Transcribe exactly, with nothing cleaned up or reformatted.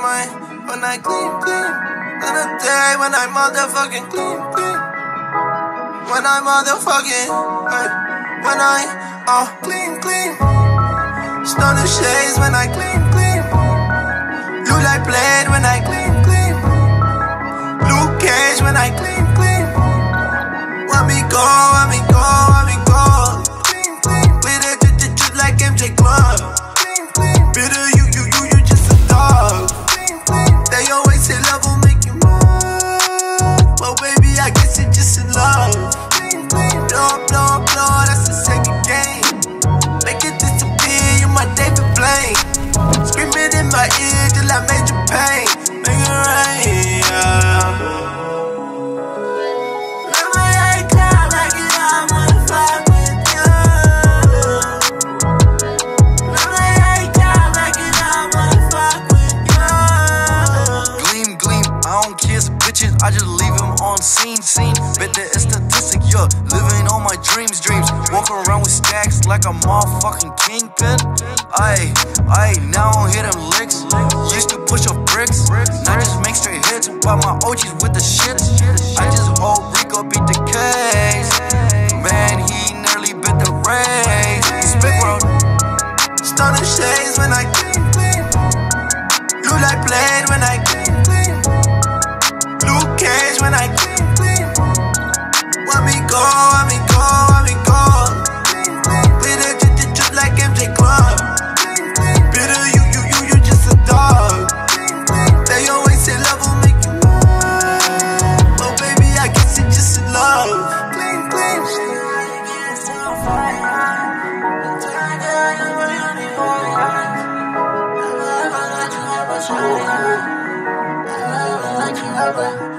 mine. When I clean, clean. On a day when I motherfucking clean, clean. When I motherfucking, hey. When I, oh, clean, clean. Stone the shades when I clean, clean. Look like blade when I clean, clean. Luke Cage when I clean, clean. Let me go, let me go, let me go. Clean, clean. With a drip like M J Glove. My ear till I made you pain, make it rain, yeah. Let me lay down like it all, wanna fuck with you. Let me lay down like it all, wanna fuck with you. Gleam, gleam, I don't kiss bitches, I just leave them on scene, scene. Bet that it's statistic, yeah, living all my dreams, dreams. Walking around with stacks like a motherfucking kingpin. Ayy, ayy, now I don't hit them licks. Used to push up bricks, now just make straight hits. Pop my O Gs with the shit. I just hope Rico beat the case. Man, he nearly bit the race. Spit road. Stone the shades when I clean, clean. Look like blade when I clean, clean. Luke Cage when I clean, clean. Let me go, let me go, let me go. Bye.